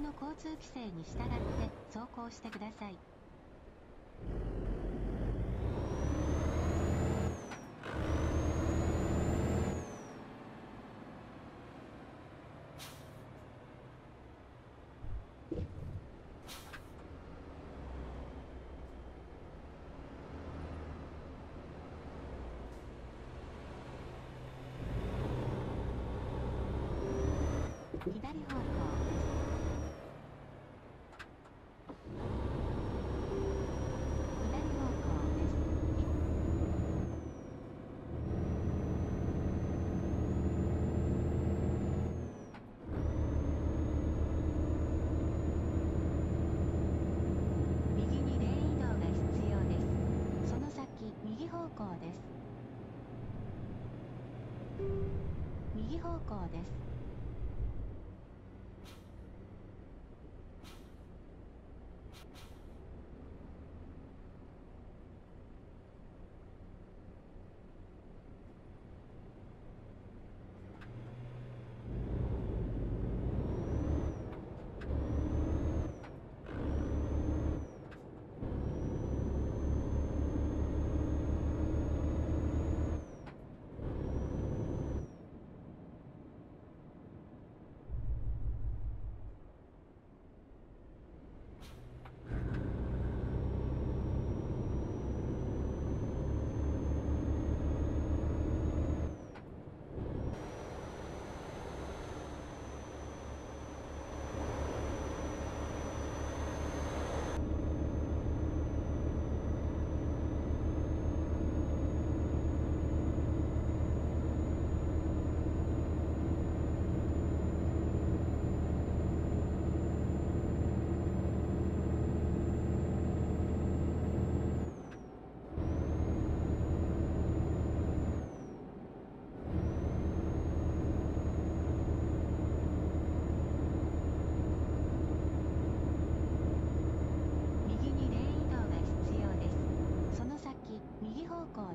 定の交通規制に従って走行してください。左方向。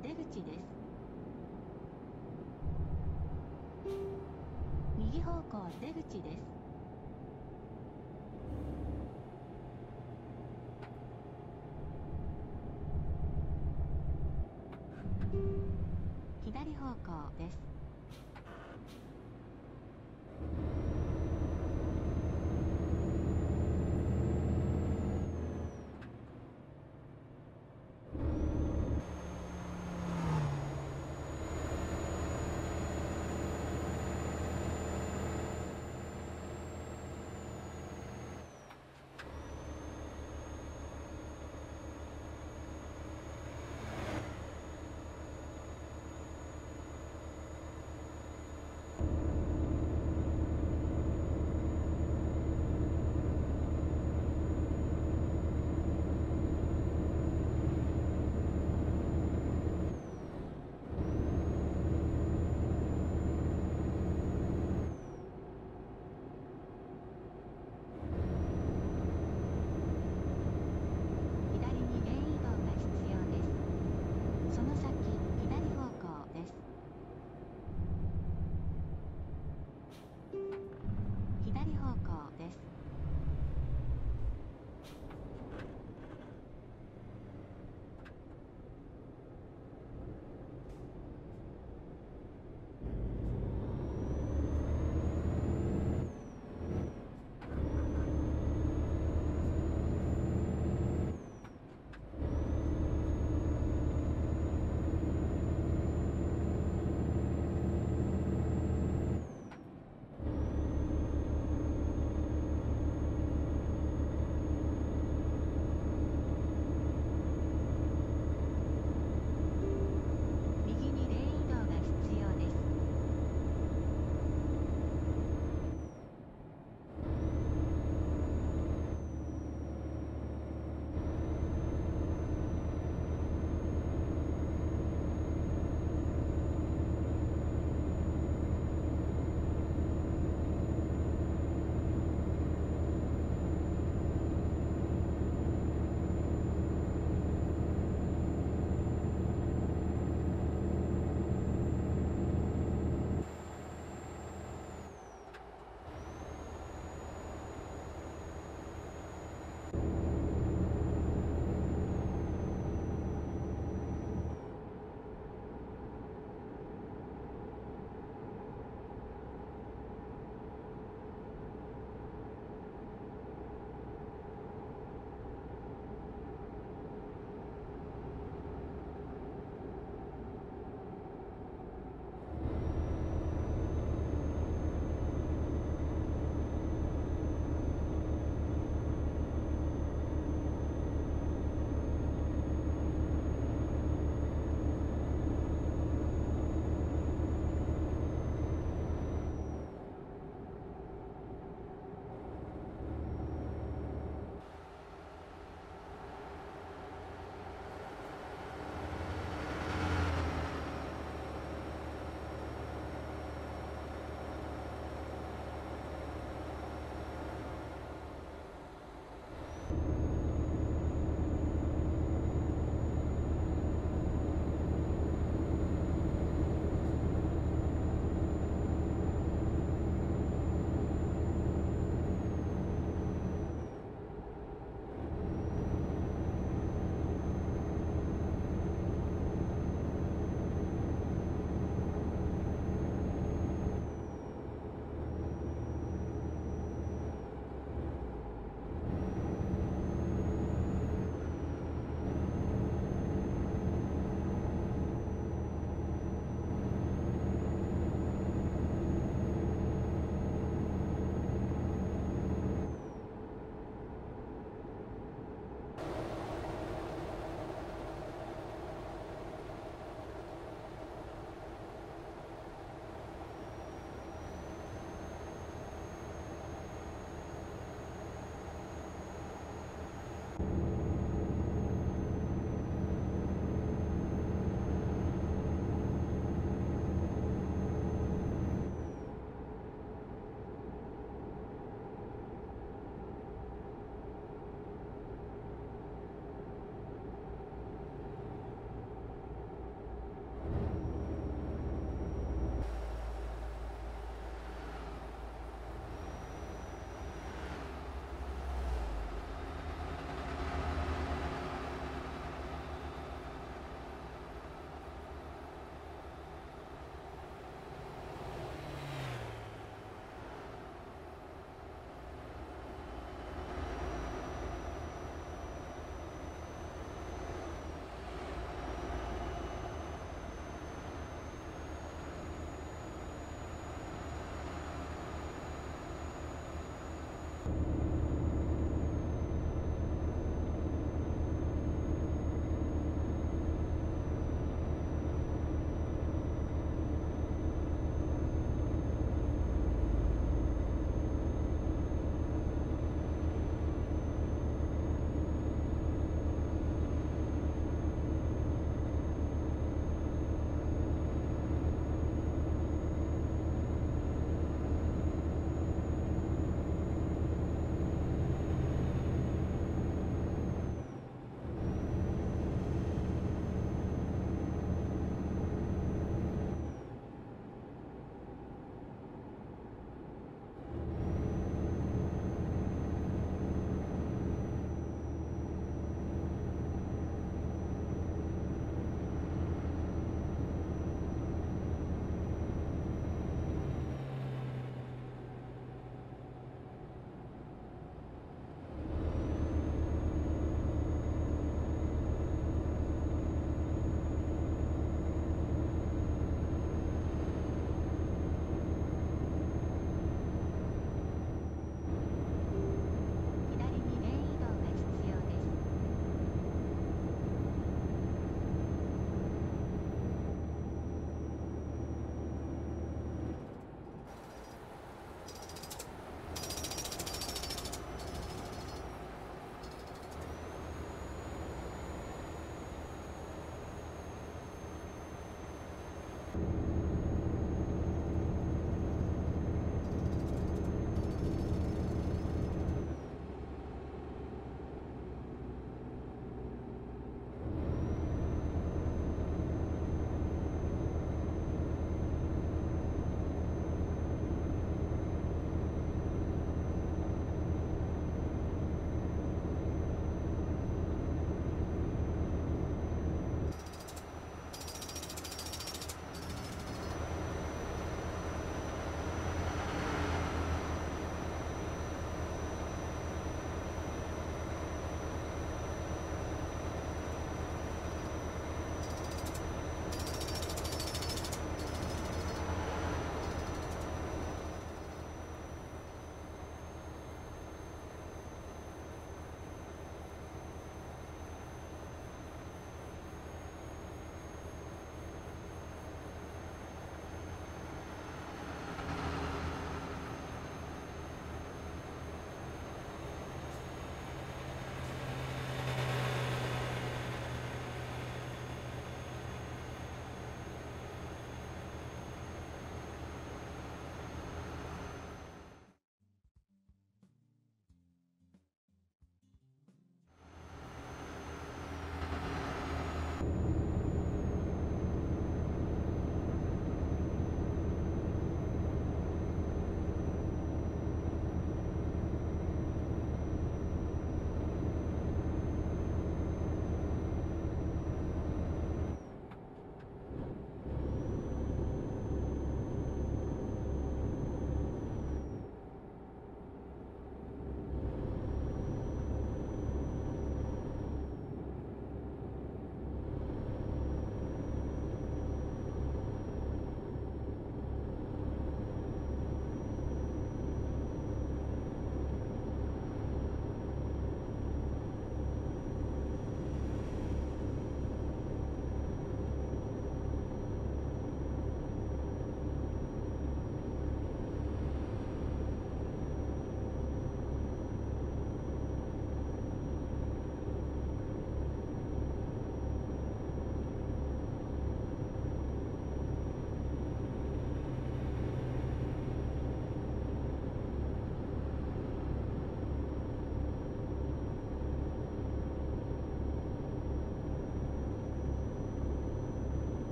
出口です。左方向です。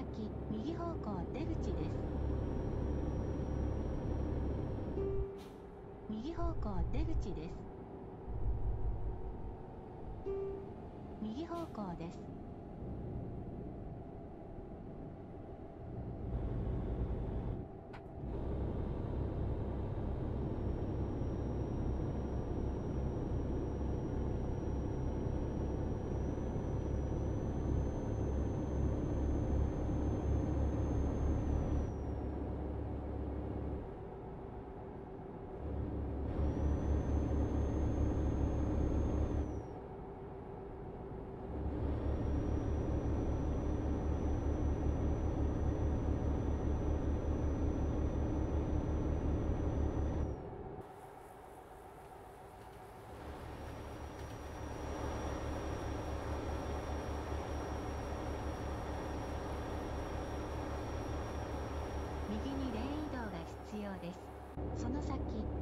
先、右方向出口です。右方向出口です。右方向です。その先、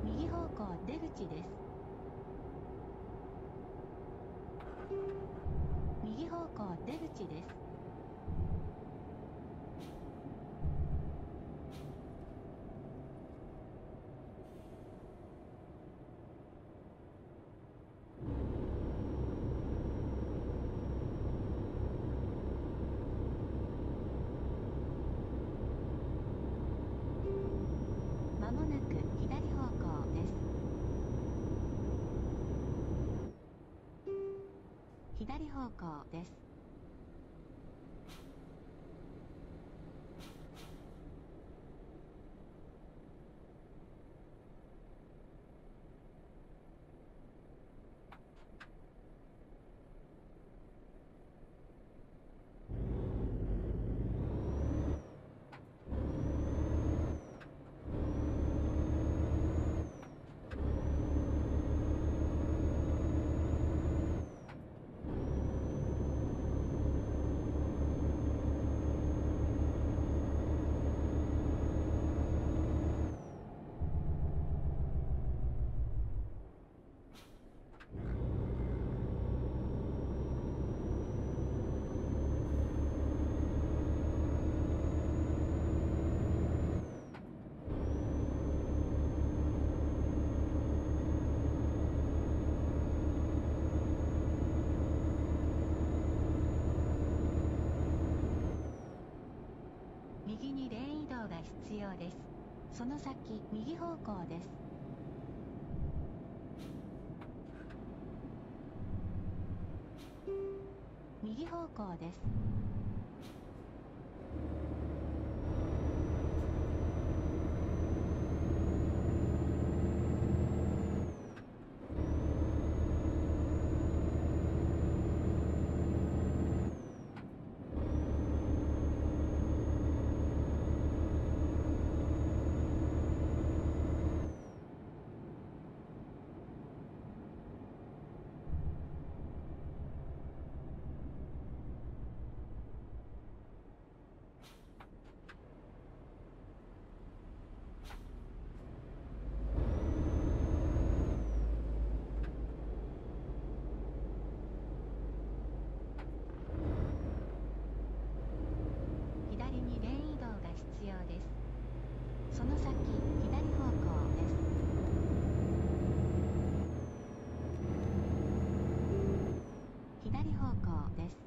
右方向出口です。右方向出口です。左方向です。右にレーン移動が必要です。その先、右方向です。右方向です。その先、左方向です。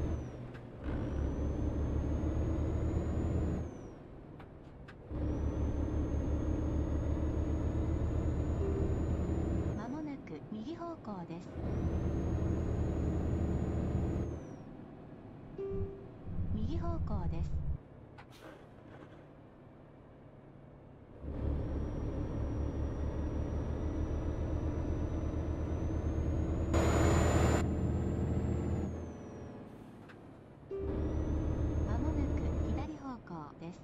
左方向です。右方向です。右方向です。まもなく左方向です。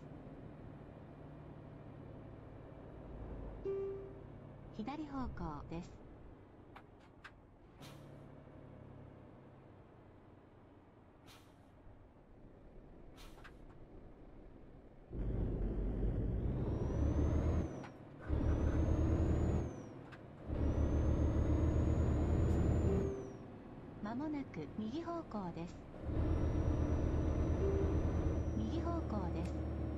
左方向です。もなく右方向です。右方向です。